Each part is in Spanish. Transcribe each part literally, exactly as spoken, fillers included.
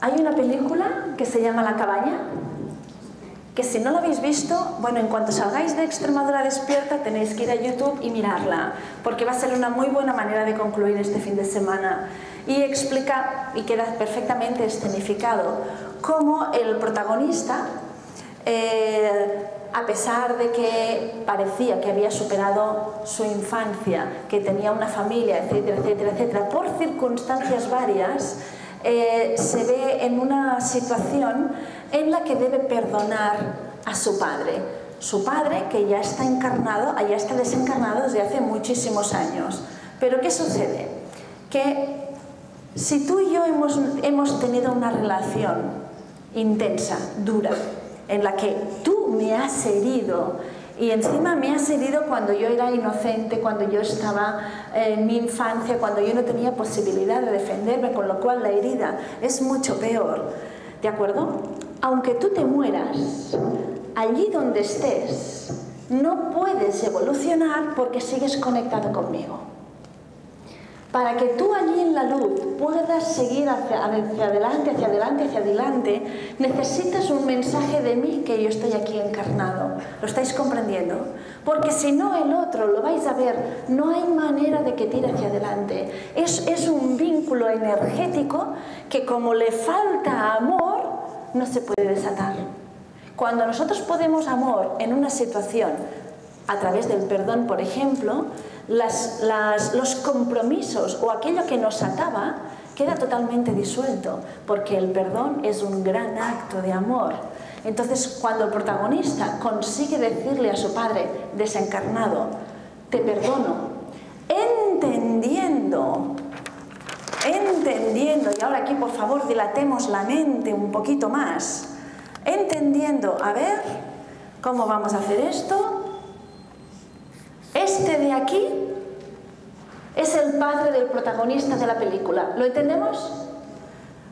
Hay una película que se llama La cabaña, que si no la habéis visto, bueno, en cuanto salgáis de Extremadura Despierta tenéis que ir a YouTube y mirarla, porque va a ser una muy buena manera de concluir este fin de semana. Y explica, y queda perfectamente escenificado, cómo el protagonista, eh, a pesar de que parecía que había superado su infancia, que tenía una familia, etcétera, etcétera, etcétera, por circunstancias varias, Eh, se ve en una situación en la que debe perdonar a su padre. Su padre, que ya está encarnado, ya está desencarnado desde hace muchísimos años. Pero ¿qué sucede? Que si tú y yo hemos, hemos tenido una relación intensa, dura, en la que tú me has herido, y encima me has herido cuando yo era inocente, cuando yo estaba en mi infancia, cuando yo no tenía posibilidad de defenderme, con lo cual la herida es mucho peor, ¿de acuerdo? Aunque tú te mueras, allí donde estés, no puedes evolucionar porque sigues conectado conmigo. Para que tú allí en la luz puedas seguir hacia, hacia adelante, hacia adelante, hacia adelante, necesitas un mensaje de mí que yo estoy aquí encarnado. ¿Lo estáis comprendiendo? Porque si no, el otro, lo vais a ver, no hay manera de que tire hacia adelante. Es, es un vínculo energético que, como le falta amor, no se puede desatar. Cuando nosotros ponemos amor en una situación, a través del perdón, por ejemplo, Las, las, los compromisos o aquello que nos ataba queda totalmente disuelto, porque el perdón es un gran acto de amor. Entonces, cuando el protagonista consigue decirle a su padre desencarnado, te perdono, entendiendo, entendiendo, y ahora aquí por favor dilatemos la mente un poquito más, entendiendo, a ver, ¿cómo vamos a hacer esto? Este de aquí es el padre del protagonista de la película. ¿Lo entendemos?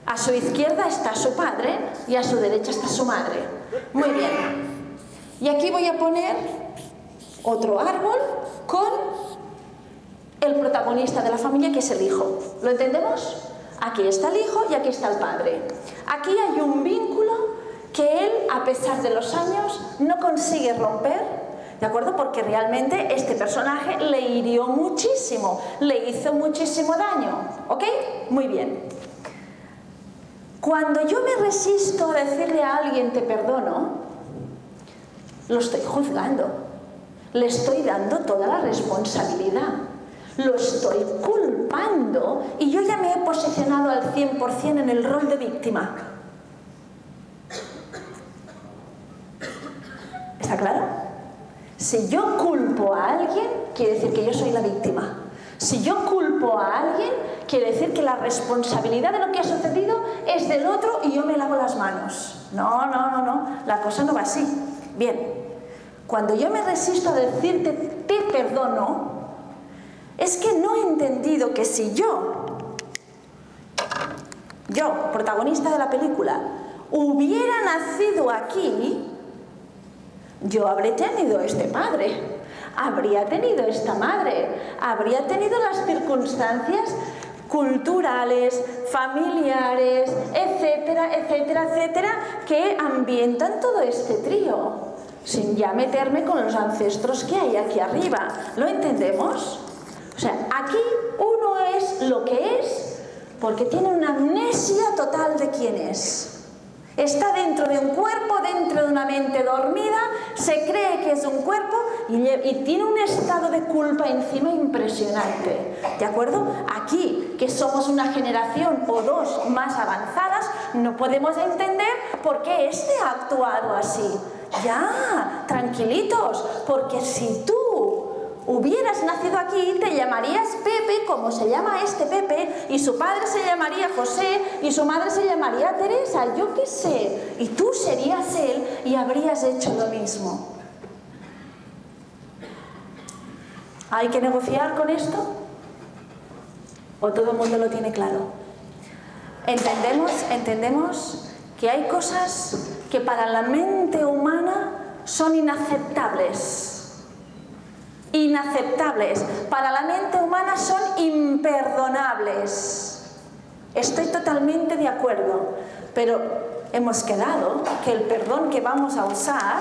A su izquierda está su padre y a su derecha está su madre. Muy bien. Y aquí voy a poner otro árbol con el protagonista de la familia, que es el hijo. ¿Lo entendemos? Aquí está el hijo y aquí está el padre. Aquí hay un vínculo que él, a pesar de los años, no consigue romper, ¿de acuerdo? Porque realmente este personaje le hirió muchísimo, le hizo muchísimo daño, ¿ok? Muy bien. Cuando yo me resisto a decirle a alguien te perdono, lo estoy juzgando, le estoy dando toda la responsabilidad, lo estoy culpando y yo ya me he posicionado al cien por cien en el rol de víctima. ¿Está claro? Si yo culpo a alguien, quiere decir que yo soy la víctima. Si yo culpo a alguien, quiere decir que la responsabilidad de lo que ha sucedido es del otro y yo me lavo las manos. No, no, no, no, la cosa no va así. Bien, cuando yo me resisto a decirte te perdono, es que no he entendido que si yo, yo, protagonista de la película, hubiera nacido aquí, yo habría tenido este padre, habría tenido esta madre, habría tenido las circunstancias culturales, familiares, etcétera, etcétera, etcétera, que ambientan todo este trío, sin ya meterme con los ancestros que hay aquí arriba. ¿Lo entendemos? O sea, aquí uno es lo que es porque tiene una amnesia total de quién es. Está dentro de un cuerpo, dentro de una mente dormida, se cree que es un cuerpo y, y tiene un estado de culpa encima impresionante, ¿de acuerdo? Aquí, que somos una generación o dos más avanzadas, no podemos entender por qué este ha actuado así. Ya, tranquilitos, porque si tú hubieras nacido aquí, te llamarías Pepe, como se llama este Pepe, y su padre se llamaría José, y su madre se llamaría Teresa, yo qué sé. Y tú serías él y habrías hecho lo mismo. ¿Hay que negociar con esto? ¿O todo el mundo lo tiene claro? Entendemos, entendemos que hay cosas que para la mente humana son inaceptables, inaceptables, para la mente humana son imperdonables. Estoy totalmente de acuerdo, pero hemos quedado que el perdón que vamos a usar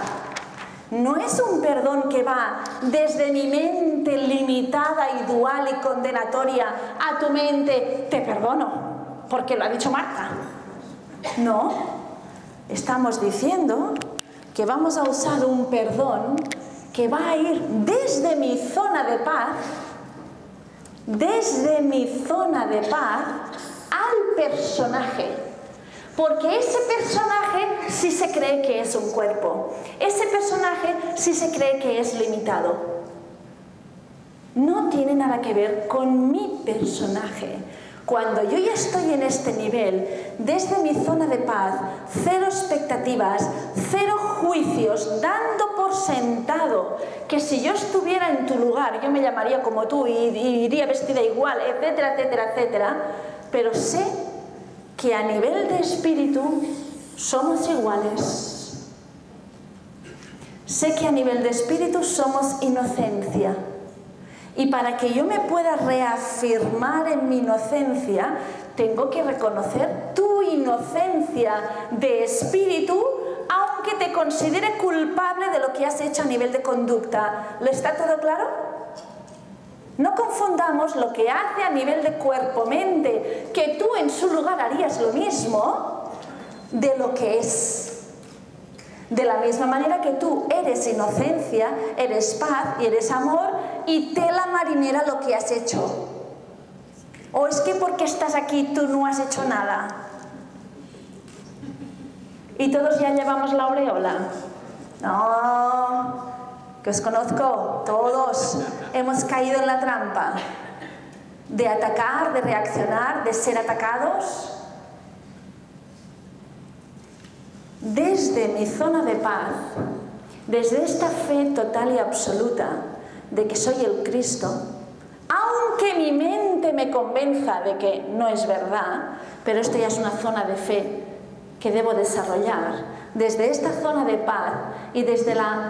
no es un perdón que va desde mi mente limitada y dual y condenatoria a tu mente, te perdono, porque lo ha dicho Marta. No, estamos diciendo que vamos a usar un perdón que va a ir desde mi zona de paz, desde mi zona de paz al personaje. Porque ese personaje sí se cree que es un cuerpo. Ese personaje sí se cree que es limitado. No tiene nada que ver con mi personaje. Cuando yo ya estoy en este nivel, desde mi zona de paz, cero expectativas, cero juicios, dando por sentado que si yo estuviera en tu lugar, yo me llamaría como tú y iría vestida igual, etcétera, etcétera, etcétera, pero sé que a nivel de espíritu somos iguales. Sé que a nivel de espíritu somos inocencia. Y para que yo me pueda reafirmar en mi inocencia, tengo que reconocer tu inocencia de espíritu, aunque te considere culpable de lo que has hecho a nivel de conducta. ¿Le está todo claro? No confundamos lo que hace a nivel de cuerpo-mente, que tú en su lugar harías lo mismo, de lo que es. De la misma manera que tú eres inocencia, eres paz y eres amor, y tela marinera lo que has hecho. ¿O es que porque estás aquí tú no has hecho nada? ¿Y todos ya llevamos la aureola? No, que os conozco, todos hemos caído en la trampa de atacar, de reaccionar, de ser atacados. Desde mi zona de paz, desde esta fe total y absoluta de que soy el Cristo, aunque mi mente me convenza de que no es verdad, pero esto ya es una zona de fe que debo desarrollar, desde esta zona de paz y desde la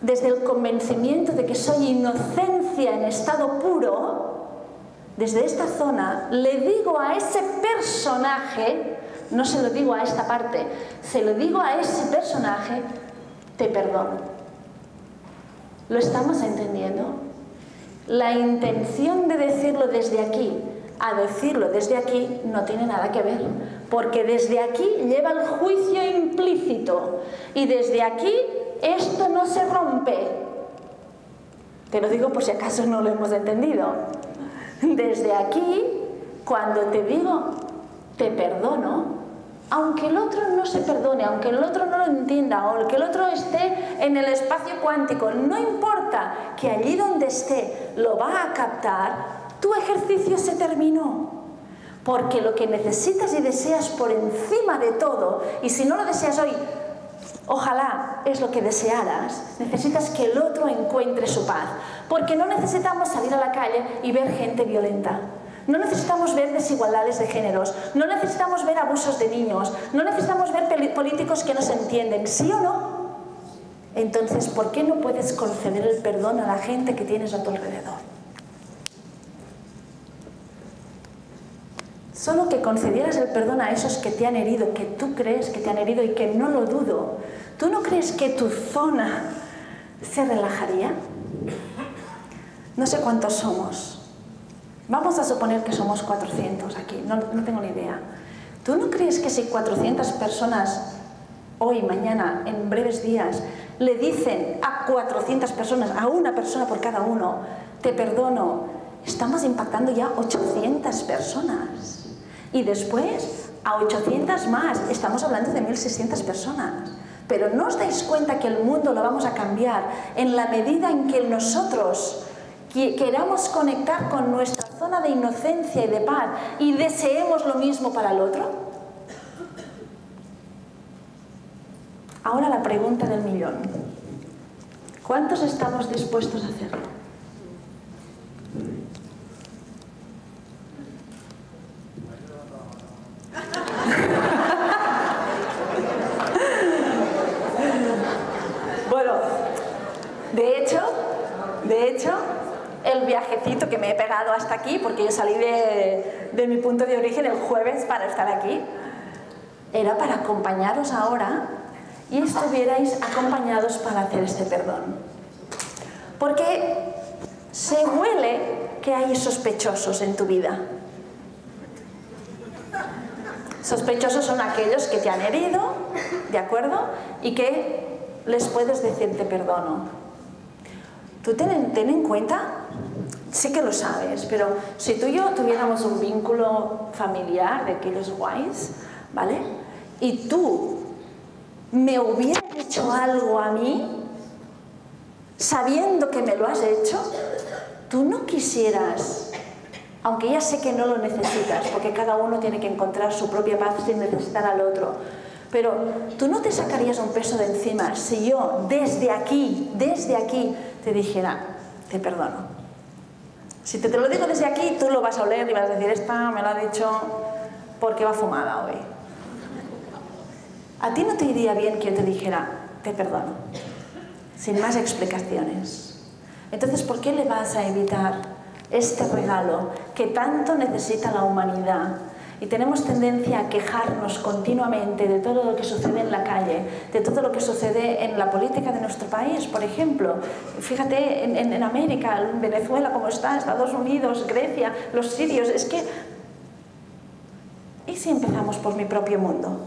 desde el convencimiento de que soy inocencia en estado puro, desde esta zona le digo a ese personaje, no se lo digo a esta parte, se lo digo a ese personaje, te perdono. ¿Lo estamos entendiendo? La intención de decirlo desde aquí a decirlo desde aquí no tiene nada que ver, porque desde aquí lleva el juicio implícito y desde aquí esto no se rompe. Te lo digo por si acaso no lo hemos entendido. Desde aquí, cuando te digo, te perdono, aunque el otro no se perdone, aunque el otro no lo entienda, o que el otro esté en el espacio cuántico, no importa, que allí donde esté lo va a captar, tu ejercicio se terminó. Porque lo que necesitas y deseas por encima de todo, y si no lo deseas hoy, ojalá es lo que desearas, necesitas que el otro encuentre su paz, porque no necesitamos salir a la calle y ver gente violenta, no necesitamos ver desigualdades de géneros, no necesitamos ver abusos de niños, no necesitamos ver políticos que no se entienden, ¿sí o no? Entonces, ¿por qué no puedes conceder el perdón a la gente que tienes a tu alrededor? Solo que concedieras el perdón a esos que te han herido, que tú crees que te han herido y que no lo dudo. ¿Tú no crees que tu zona se relajaría? No sé cuántos somos. Vamos a suponer que somos cuatrocientos aquí, no, no tengo ni idea. ¿Tú no crees que si cuatrocientas personas hoy, mañana, en breves días, le dicen a cuatrocientas personas, a una persona por cada uno, te perdono, estamos impactando ya ochocientas personas? Y después a ochocientas más, estamos hablando de mil seiscientas personas. Pero ¿no os dais cuenta que el mundo lo vamos a cambiar en la medida en que nosotros queramos conectar con nuestra zona de inocencia y de paz y deseemos lo mismo para el otro? Ahora la pregunta del millón. ¿Cuántos estamos dispuestos a hacerlo? llegado hasta aquí, porque yo salí de, de mi punto de origen el jueves para estar aquí, era para acompañaros ahora y estuvierais acompañados para hacer este perdón. Porque se huele que hay sospechosos en tu vida. Sospechosos son aquellos que te han herido, ¿de acuerdo? Y que les puedes decir te perdono. Tú ten, ten en cuenta, sí que lo sabes, pero si tú y yo tuviéramos un vínculo familiar de aquellos guays, ¿vale? Y tú me hubieras hecho algo a mí, sabiendo que me lo has hecho, tú no quisieras... Aunque ya sé que no lo necesitas, porque cada uno tiene que encontrar su propia paz sin necesitar al otro. Pero tú no te sacarías un peso de encima si yo desde aquí, desde aquí, te dijera, te perdono. Si te, te lo digo desde aquí, tú lo vas a oler y vas a decir, esta me lo ha dicho porque va fumada hoy. A ti no te iría bien que yo te dijera, te perdono, sin más explicaciones. Entonces, ¿por qué le vas a evitar este regalo que tanto necesita la humanidad? Y tenemos tendencia a quejarnos continuamente de todo lo que sucede en la calle, de todo lo que sucede en la política de nuestro país, por ejemplo. Fíjate en, en, en América, en Venezuela, cómo está, Estados Unidos, Grecia, los sirios. Es que... ¿Y si empezamos por mi propio mundo?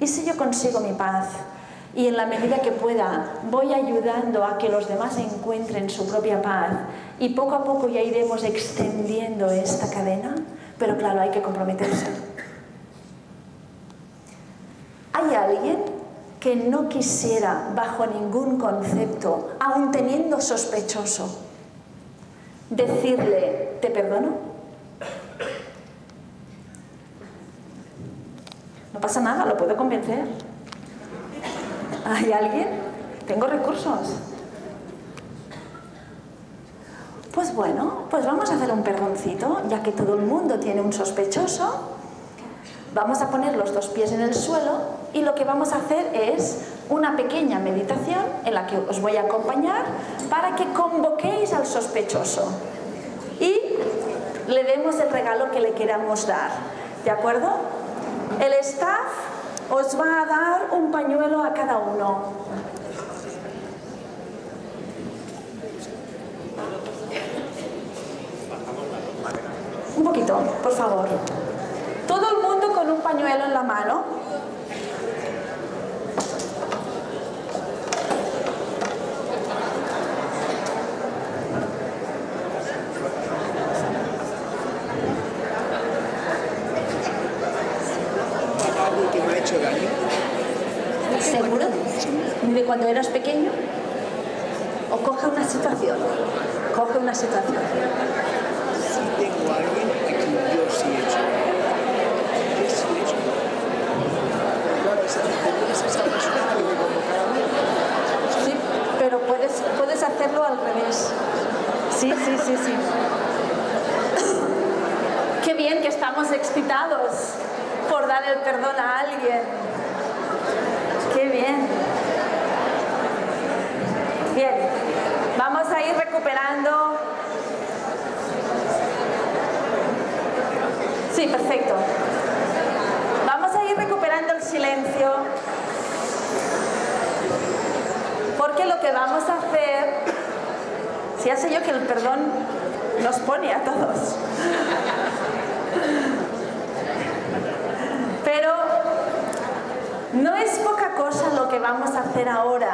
¿Y si yo consigo mi paz? Y en la medida que pueda voy ayudando a que los demás encuentren su propia paz y poco a poco ya iremos extendiendo esta cadena, pero claro, hay que comprometerse. ¿Hay alguien que no quisiera bajo ningún concepto, aun teniendo sospechoso, decirle te perdono? No pasa nada, lo puedo convencer. ¿Hay alguien? Tengo recursos. Pues bueno, pues vamos a hacer un perdoncito, ya que todo el mundo tiene un sospechoso. Vamos a poner los dos pies en el suelo y lo que vamos a hacer es una pequeña meditación en la que os voy a acompañar para que convoquéis al sospechoso y le demos el regalo que le queramos dar. ¿De acuerdo? El staff os va a dar un pañuelo a cada uno. Un poquito, por favor. Todo el mundo con un pañuelo en la mano. ¿Seguro? ¿De cuando eras pequeño? ¿O coge una situación? Coge una situación. Si tengo a alguien a quien yo sí he hecho. Yo sí he hecho. Claro, esa persona que me convocaron. Sí, pero puedes, puedes hacerlo al revés. Sí, sí, sí, sí. Qué bien que estamos excitados por dar el perdón a alguien. ¡Qué bien! Bien, vamos a ir recuperando. Sí, perfecto. Vamos a ir recuperando el silencio. Porque lo que vamos a hacer... Si hace yo que el perdón nos pone a todos. Pero no es poca cosa lo que vamos a hacer ahora.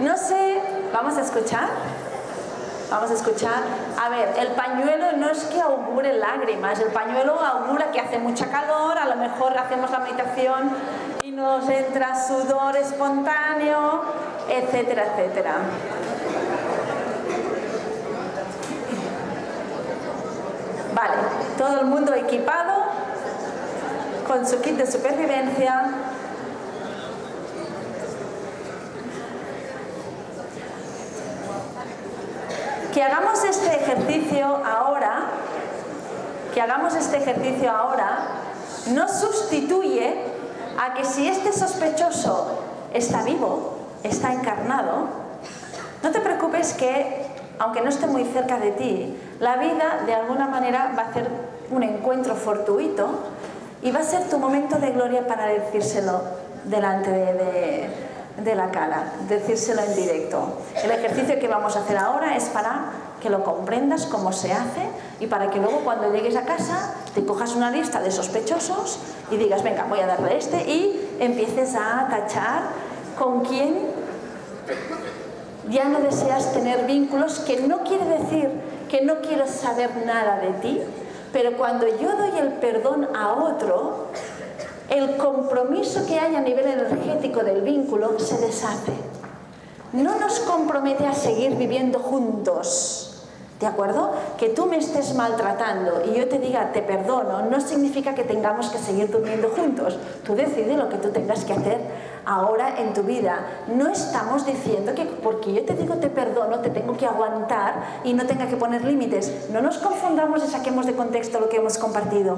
No sé, ¿vamos a escuchar? Vamos a escuchar. A ver, el pañuelo no es que augure lágrimas, el pañuelo augura que hace mucha calor, a lo mejor hacemos la meditación y nos entra sudor espontáneo, etcétera, etcétera. Vale, todo el mundo equipado, con su kit de supervivencia. Que hagamos este ejercicio ahora, que hagamos este ejercicio ahora, no sustituye a que si este sospechoso está vivo, está encarnado, no te preocupes que, aunque no esté muy cerca de ti, La vida, de alguna manera, va a ser un encuentro fortuito y va a ser tu momento de gloria para decírselo delante de, de, de la cara, decírselo en directo. El ejercicio que vamos a hacer ahora es para que lo comprendas cómo se hace y para que luego cuando llegues a casa te cojas una lista de sospechosos y digas, venga, voy a darle este, y empieces a tachar con quién ya no deseas tener vínculos, que no quiere decir que no quiero saber nada de ti, pero cuando yo doy el perdón a otro, el compromiso que hay a nivel energético del vínculo se deshace. No nos compromete a seguir viviendo juntos, ¿de acuerdo? Que tú me estés maltratando y yo te diga te perdono, no significa que tengamos que seguir durmiendo juntos. Tú decides lo que tú tengas que hacer ahora en tu vida. No estamos diciendo que porque yo te digo te perdono te tengo que aguantar y no tenga que poner límites. No nos confundamos y saquemos de contexto lo que hemos compartido.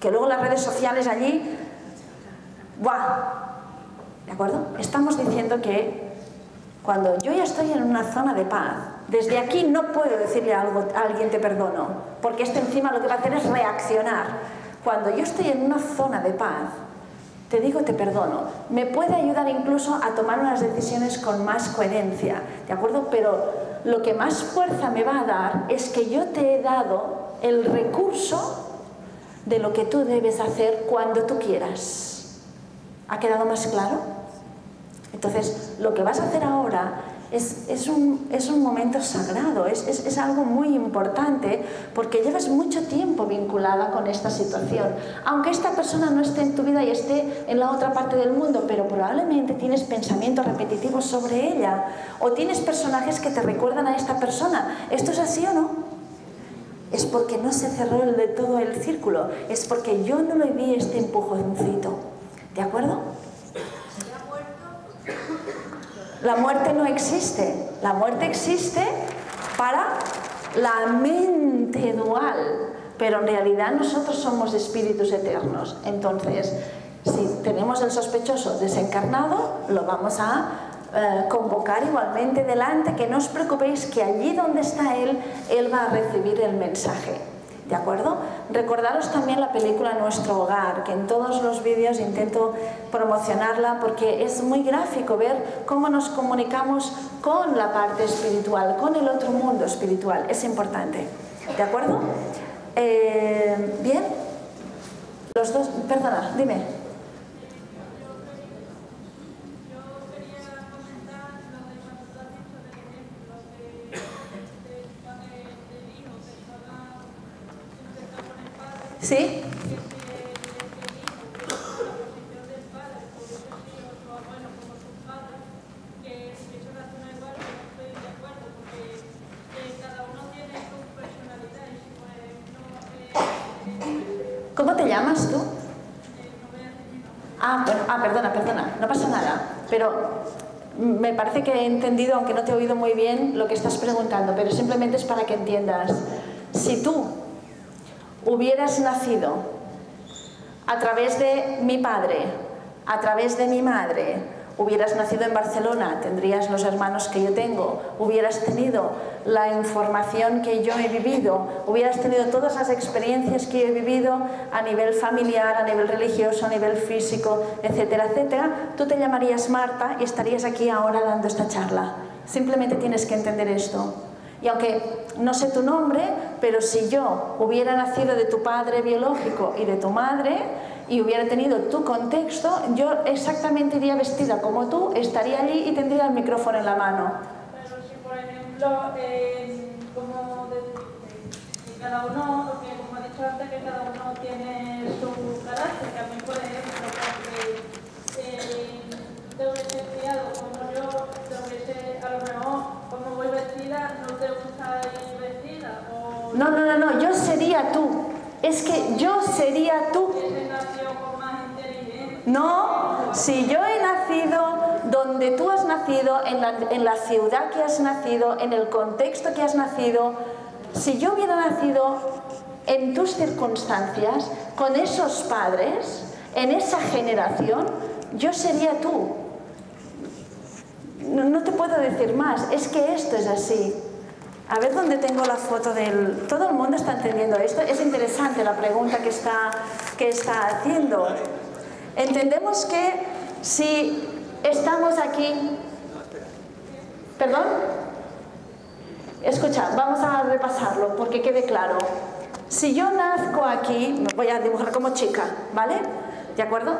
Que luego las redes sociales allí, ¡buah! ¿De acuerdo? Estamos diciendo que cuando yo ya estoy en una zona de paz, desde aquí no puedo decirle a, algo, a alguien te perdono, porque este encima lo que va a hacer es reaccionar. Cuando yo estoy en una zona de paz, te digo te perdono. Me puede ayudar incluso a tomar unas decisiones con más coherencia, ¿de acuerdo? Pero lo que más fuerza me va a dar es que yo te he dado el recurso de lo que tú debes hacer cuando tú quieras. ¿Ha quedado más claro? Entonces, lo que vas a hacer ahora es, es, un, es un momento sagrado, es, es, es algo muy importante, porque llevas mucho tiempo vinculada con esta situación. Aunque esta persona no esté en tu vida y esté en la otra parte del mundo, pero probablemente tienes pensamientos repetitivos sobre ella, o tienes personajes que te recuerdan a esta persona. ¿Esto es así o no? Es porque no se cerró el de todo el círculo, es porque yo no le di este empujoncito, ¿de acuerdo? La muerte no existe. La muerte existe para la mente dual, pero en realidad nosotros somos espíritus eternos. Entonces, si tenemos el sospechoso desencarnado, lo vamos a eh, convocar igualmente delante, que no os preocupéis, que allí donde está él, él va a recibir el mensaje. ¿De acuerdo? Recordaros también la película Nuestro Hogar, que en todos los vídeos intento promocionarla porque es muy gráfico ver cómo nos comunicamos con la parte espiritual, con el otro mundo espiritual. Es importante. ¿De acuerdo? Eh, ¿Bien? Los dos... Perdona, dime. ¿Sí? ¿Cómo te llamas tú? Ah, bueno, ah, perdona, perdona, no pasa nada, pero me parece que he entendido, aunque no te he oído muy bien, lo que estás preguntando, pero simplemente es para que entiendas. Si tú hubieras nacido a través de mi padre, a través de mi madre, hubieras nacido en Barcelona, tendrías los hermanos que yo tengo, hubieras tenido la información que yo he vivido, hubieras tenido todas las experiencias que yo he vivido a nivel familiar, a nivel religioso, a nivel físico, etcétera, etcétera, tú te llamarías Marta y estarías aquí ahora dando esta charla. Simplemente tienes que entender esto. Y aunque no sé tu nombre, pero si yo hubiera nacido de tu padre biológico y de tu madre y hubiera tenido tu contexto, yo exactamente iría vestida como tú, estaría allí y tendría el micrófono en la mano. Pero si por ejemplo, eh, como de, cada uno, porque como he dicho antes, que cada uno tiene su carácter, que a mí por ejemplo, porque eh, te hubiese criado como yo, te hubiese, a lo mejor, como voy vestida, no te gusta ir vestida. O... No, no, no, no, yo sería tú. Es que yo sería tú. No, si yo he nacido donde tú has nacido, en la, en la ciudad que has nacido, en el contexto que has nacido, si yo hubiera nacido en tus circunstancias, con esos padres, en esa generación, yo sería tú. No, no te puedo decir más, es que esto es así. A ver dónde tengo la foto del... Todo el mundo está entendiendo esto. Es interesante la pregunta que está, que está haciendo. Entendemos que si estamos aquí... ¿Perdón? Escucha, vamos a repasarlo porque quede claro. Si yo nazco aquí... Me voy a dibujar como chica, ¿vale? ¿De acuerdo?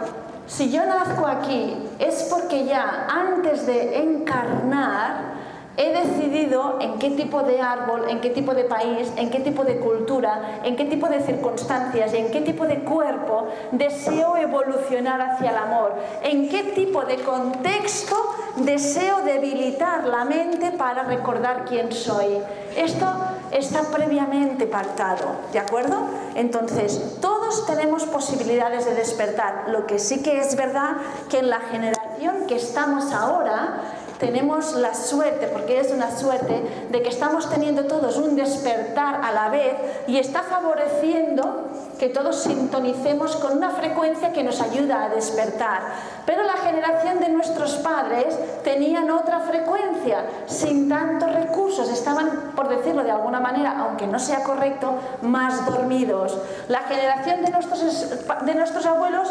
Si yo nazco aquí es porque ya antes de encarnar... He decidido en qué tipo de árbol, en qué tipo de país, en qué tipo de cultura, en qué tipo de circunstancias y en qué tipo de cuerpo deseo evolucionar hacia el amor, en qué tipo de contexto deseo debilitar la mente para recordar quién soy. Esto está previamente pactado, ¿de acuerdo? Entonces, todos tenemos posibilidades de despertar. Lo que sí que es verdad que en la generación que estamos ahora, tenemos la suerte, porque es una suerte, de que estamos teniendo todos un despertar a la vez y está favoreciendo que todos sintonicemos con una frecuencia que nos ayuda a despertar. Pero la generación de nuestros padres tenían otra frecuencia, sin tantos recursos, estaban, por decirlo de alguna manera, aunque no sea correcto, más dormidos. La generación de nuestros, de nuestros abuelos,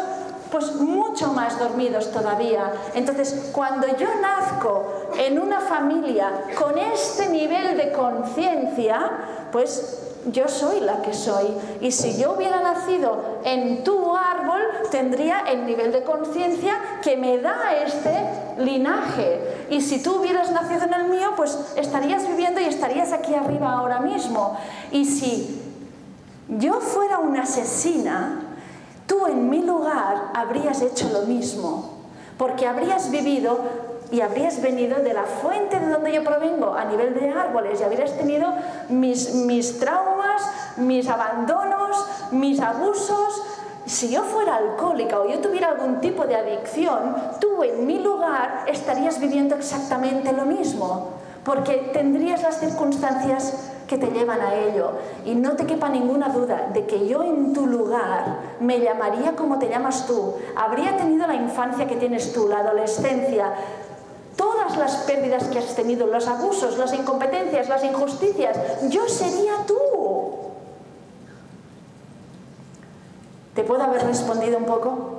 pues mucho más dormidos todavía. Entonces, cuando yo nazco en una familia con este nivel de conciencia, pues yo soy la que soy. Y si yo hubiera nacido en tu árbol, tendría el nivel de conciencia que me da este linaje. Y si tú hubieras nacido en el mío, pues estarías viviendo y estarías aquí arriba ahora mismo. Y si yo fuera una asesina, tú en mi lugar habrías hecho lo mismo, porque habrías vivido y habrías venido de la fuente de donde yo provengo, a nivel de árboles, y habrías tenido mis, mis traumas, mis abandonos, mis abusos. Si yo fuera alcohólica o yo tuviera algún tipo de adicción, tú en mi lugar estarías viviendo exactamente lo mismo, porque tendrías las circunstancias que te llevan a ello. Y no te quepa ninguna duda de que yo en tu lugar me llamaría como te llamas tú, habría tenido la infancia que tienes tú, la adolescencia, todas las pérdidas que has tenido, los abusos, las incompetencias, las injusticias, yo sería tú. ¿Te puedo haber respondido un poco?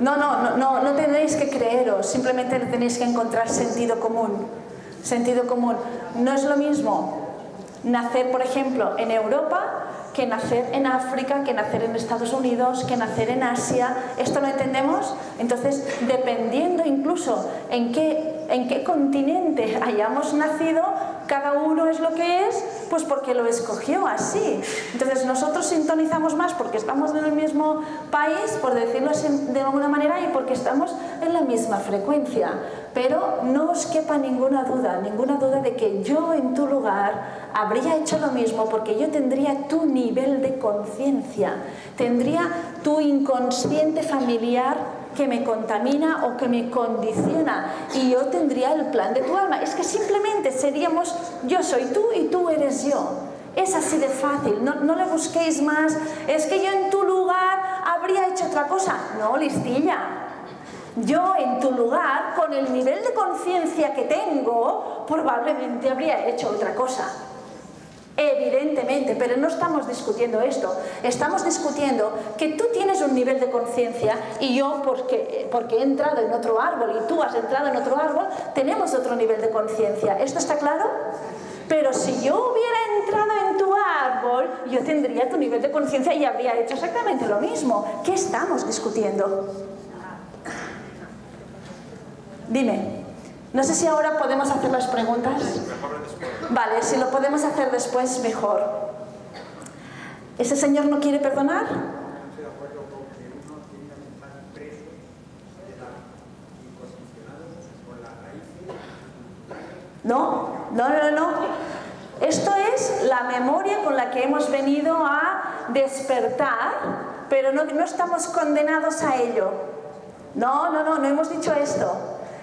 No, no, no, no tenéis que creeros, simplemente tenéis que encontrar sentido común. Sentido común. No es lo mismo nacer, por ejemplo, en Europa que nacer en África, que nacer en Estados Unidos, que nacer en Asia. ¿Esto lo entendemos? Entonces, dependiendo incluso en qué, en qué continente hayamos nacido, cada uno es lo que es, pues porque lo escogió así. Entonces nosotros sintonizamos más porque estamos en el mismo país, por decirlo de alguna manera, y porque estamos en la misma frecuencia. Pero no os quepa ninguna duda, ninguna duda de que yo en tu lugar habría hecho lo mismo, porque yo tendría tu nivel de conciencia, tendría tu inconsciente familiar que me contamina o que me condiciona, y yo tendría el plan de tu alma. Es que simplemente seríamos yo soy tú y tú eres yo. Es así de fácil, no, no le busquéis más. Es que yo en tu lugar habría hecho otra cosa. No, listilla. Yo en tu lugar, con el nivel de conciencia que tengo, probablemente habría hecho otra cosa. Evidentemente, pero no estamos discutiendo esto. Estamos discutiendo que tú tienes un nivel de conciencia y yo, porque, porque he entrado en otro árbol y tú has entrado en otro árbol, tenemos otro nivel de conciencia. ¿Esto está claro? Pero si yo hubiera entrado en tu árbol, yo tendría tu nivel de conciencia y habría hecho exactamente lo mismo. ¿Qué estamos discutiendo? Dime. No sé si ahora podemos hacer las preguntas. Vale, si lo podemos hacer después, mejor. ¿Ese señor no quiere perdonar? No, no, no, no. Esto es la memoria con la que hemos venido a despertar, pero no, no estamos condenados a ello. No, no, no, no hemos dicho esto.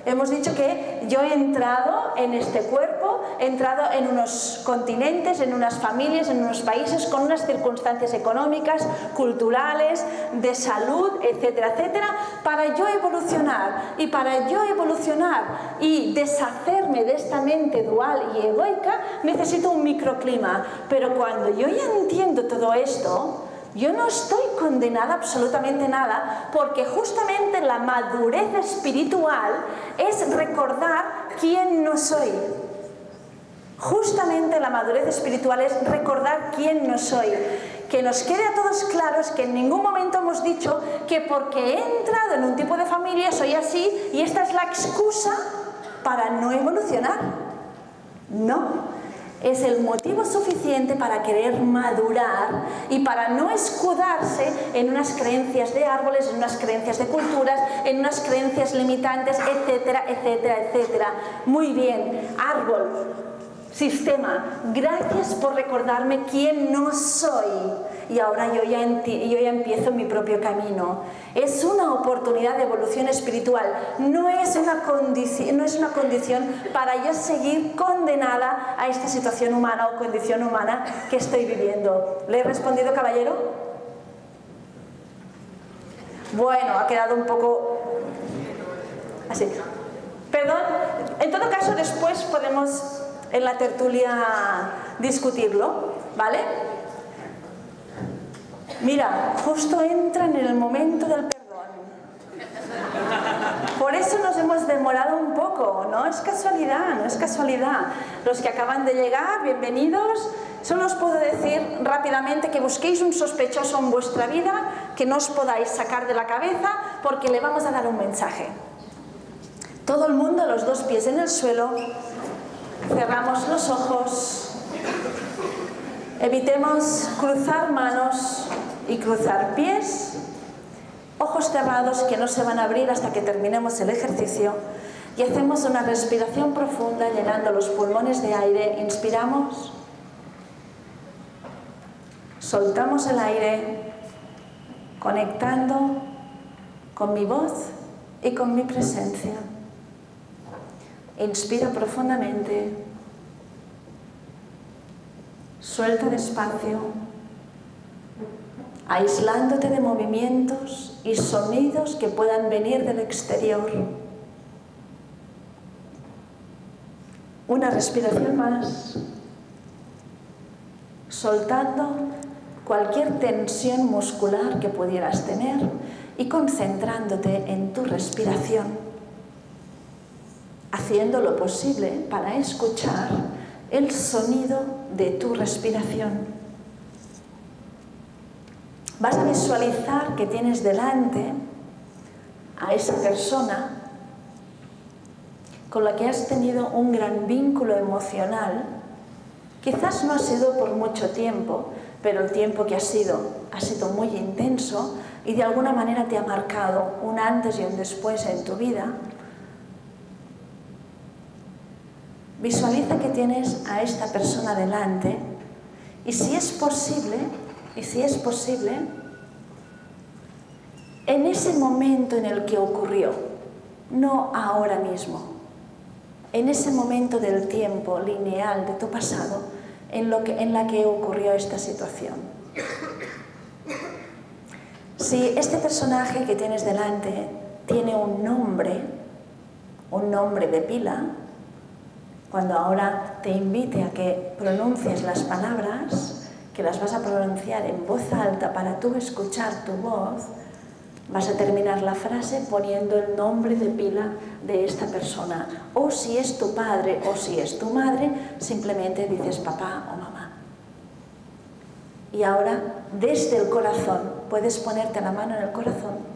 Hemos dicho que yo he entrado en este cuerpo he entrado en unos continentes, en unas familias, en unos países con unas circunstancias económicas, culturales, de salud, etcétera, etcétera, para yo evolucionar y para yo evolucionar y deshacerme de esta mente dual y egoica, necesito un microclima. Pero cuando yo ya entiendo todo esto, yo no estoy condenada absolutamente nada, porque justamente la madurez espiritual es recordar quién no soy. Justamente la madurez espiritual es recordar quién no soy. Que nos quede a todos claros que en ningún momento hemos dicho que porque he entrado en un tipo de familia soy así y esta es la excusa para no evolucionar. No. Es el motivo suficiente para querer madurar y para no escudarse en unas creencias de árboles, en unas creencias de culturas, en unas creencias limitantes, etcétera, etcétera, etcétera. Muy bien, árbol, sistema, gracias por recordarme quién no soy. Y ahora yo ya, yo ya empiezo mi propio camino. Es una oportunidad de evolución espiritual. No es una condici- no es una condición para yo seguir condenada a esta situación humana o condición humana que estoy viviendo. ¿Le he respondido, caballero? Bueno, ha quedado un poco así. Perdón. En todo caso, después podemos en la tertulia discutirlo, ¿vale? Mira, justo entran en el momento del perdón. Por eso nos hemos demorado un poco, no es casualidad, no es casualidad. Los que acaban de llegar, bienvenidos. Solo os puedo decir rápidamente que busquéis un sospechoso en vuestra vida que no os podáis sacar de la cabeza, porque le vamos a dar un mensaje. Todo el mundo, los dos pies en el suelo, cerramos los ojos. Evitemos cruzar manos y cruzar pies, ojos cerrados que no se van a abrir hasta que terminemos el ejercicio, y hacemos una respiración profunda llenando los pulmones de aire. Inspiramos, soltamos el aire, conectando con mi voz y con mi presencia. Inspira profundamente. Suelta despacio, aislándote de movimientos y sonidos que puedan venir del exterior. Una respiración más, soltando cualquier tensión muscular que pudieras tener y concentrándote en tu respiración, haciendo lo posible para escuchar el sonido de tu respiración. Vas a visualizar que tienes delante a esa persona con la que has tenido un gran vínculo emocional. Quizás no ha sido por mucho tiempo, pero el tiempo que ha sido ha sido muy intenso y de alguna manera te ha marcado un antes y un después en tu vida. Visualiza que tienes a esta persona delante y si es posible, y si es posible, en ese momento en el que ocurrió, no ahora mismo, en ese momento del tiempo lineal de tu pasado en, lo que, en la que ocurrió esta situación. Si este personaje que tienes delante tiene un nombre, un nombre de pila, cuando ahora te invite a que pronuncies las palabras, que las vas a pronunciar en voz alta para tú escuchar tu voz, vas a terminar la frase poniendo el nombre de pila de esta persona. O si es tu padre o si es tu madre, simplemente dices papá o mamá. Y ahora, desde el corazón, puedes ponerte la mano en el corazón.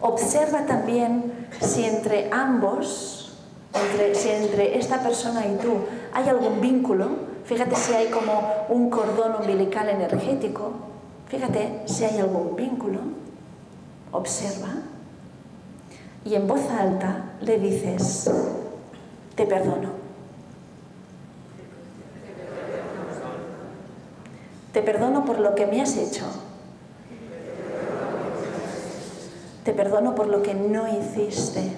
Observa también si entre ambos, entre, si entre esta persona y tú hay algún vínculo. Fíjate si hay como un cordón umbilical energético. Fíjate si hay algún vínculo. Observa. Y en voz alta le dices, te perdono. Te perdono por lo que me has hecho. Te perdono por lo que no hiciste.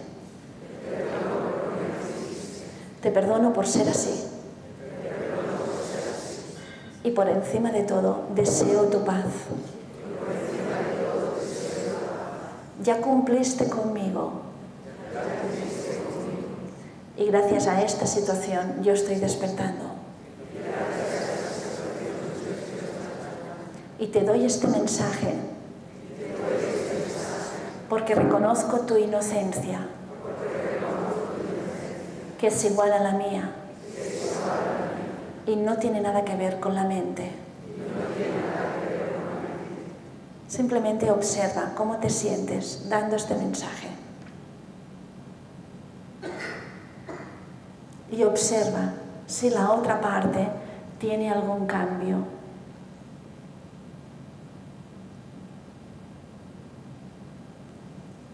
Te perdono por ser así. Y por encima de todo, deseo tu paz. Ya cumpliste conmigo. Y gracias a esta situación, yo estoy despertando. Y te doy este mensaje. Porque reconozco tu inocencia, que es igual a la mía, y no tiene nada que ver con la mente. Simplemente observa cómo te sientes dando este mensaje. Y observa si la otra parte tiene algún cambio.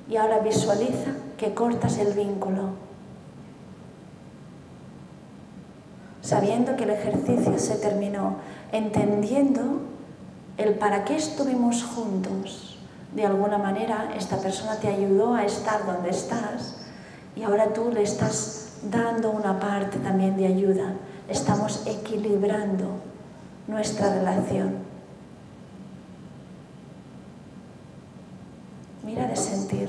Y ahora visualiza que cortas el vínculo, sabiendo que el ejercicio se terminó, entendiendo el para qué estuvimos juntos. De alguna manera, esta persona te ayudó a estar donde estás y ahora tú le estás dando una parte también de ayuda. Estamos equilibrando nuestra relación. Mira de sentir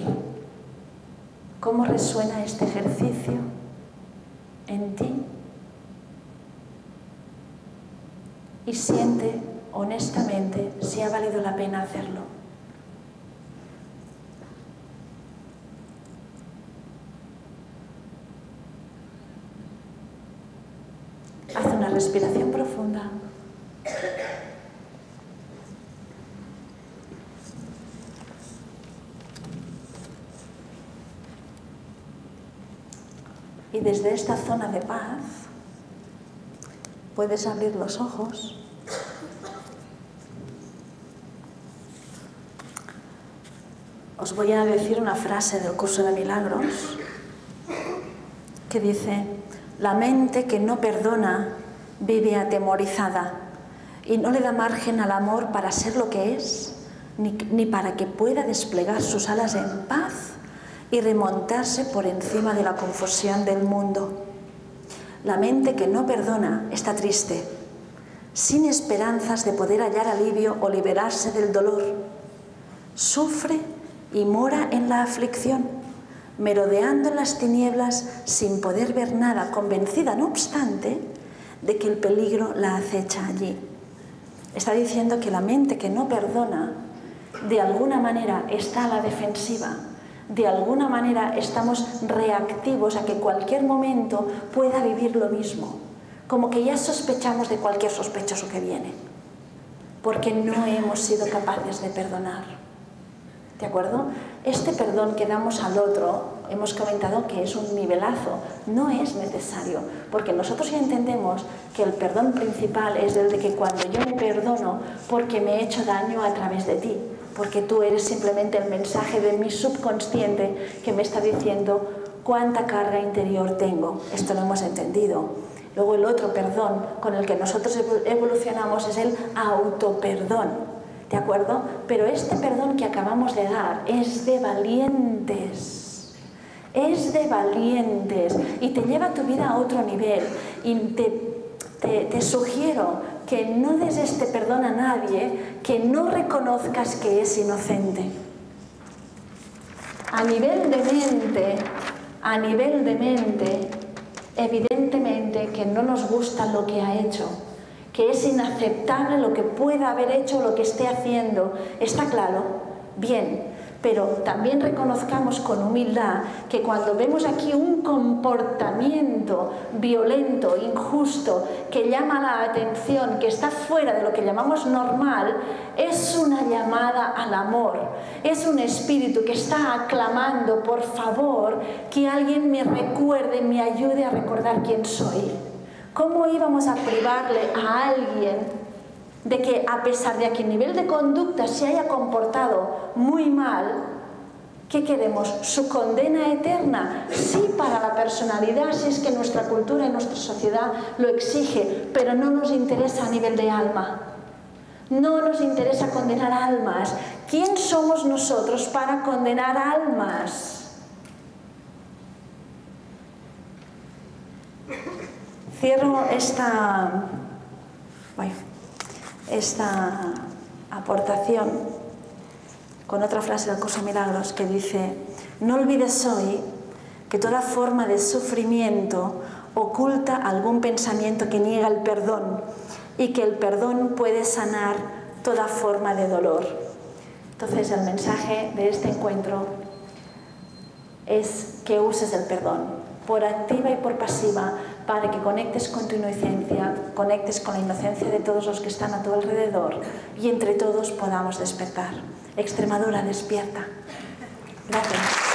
cómo resuena este ejercicio en ti y siente honestamente si ha valido la pena hacerlo. Haz una respiración profunda. Y desde esta zona de paz puedes abrir los ojos . Os voy a decir una frase del Curso de Milagros que dice: la mente que no perdona vive atemorizada y no le da margen al amor para ser lo que es, ni, ni para que pueda desplegar sus alas en paz y remontarse por encima de la confusión del mundo. La mente que no perdona está triste, sin esperanzas de poder hallar alivio o liberarse del dolor. Sufre y mora en la aflicción, merodeando en las tinieblas sin poder ver nada, convencida, no obstante, de que el peligro la acecha allí. Está diciendo que la mente que no perdona, de alguna manera está a la defensiva. De alguna manera estamos reactivos a que cualquier momento pueda vivir lo mismo. Como que ya sospechamos de cualquier sospechoso que viene. Porque no hemos sido capaces de perdonar. ¿De acuerdo? Este perdón que damos al otro, hemos comentado que es un nivelazo. No es necesario. Porque nosotros ya entendemos que el perdón principal es el de que cuando yo me perdono porque me he hecho daño a través de ti. Porque tú eres simplemente el mensaje de mi subconsciente que me está diciendo cuánta carga interior tengo. Esto lo hemos entendido. Luego el otro perdón con el que nosotros evolucionamos es el autoperdón, ¿de acuerdo? Pero este perdón que acabamos de dar es de valientes. Es de valientes y te lleva tu vida a otro nivel. Y te, te, te sugiero que no des este perdón a nadie que no reconozcas que es inocente. A nivel de mente, a nivel de mente, evidentemente que no nos gusta lo que ha hecho, que es inaceptable lo que pueda haber hecho o lo que esté haciendo. ¿Está claro? Bien, pero también reconozcamos con humildad que cuando vemos aquí un comportamiento violento, injusto, que llama la atención, que está fuera de lo que llamamos normal, es una llamada al amor, es un espíritu que está aclamando, por favor, que alguien me recuerde, me ayude a recordar quién soy. ¿Cómo íbamos a privarle a alguien de que a pesar de que el nivel de conducta se haya comportado muy mal? ¿Qué queremos? ¿Su condena eterna? Sí, para la personalidad, si es que nuestra cultura y nuestra sociedad lo exige, pero no nos interesa a nivel de alma. No nos interesa condenar almas. ¿Quién somos nosotros para condenar almas? Cierro esta, esta aportación con otra frase del Curso de Milagros que dice: no olvides hoy que toda forma de sufrimiento oculta algún pensamiento que niega el perdón y que el perdón puede sanar toda forma de dolor. Entonces el mensaje de este encuentro es que uses el perdón por activa y por pasiva, para que conectes con tu inocencia, conectes con la inocencia de todos los que están a tu alrededor y entre todos podamos despertar. Extremadura despierta. Gracias.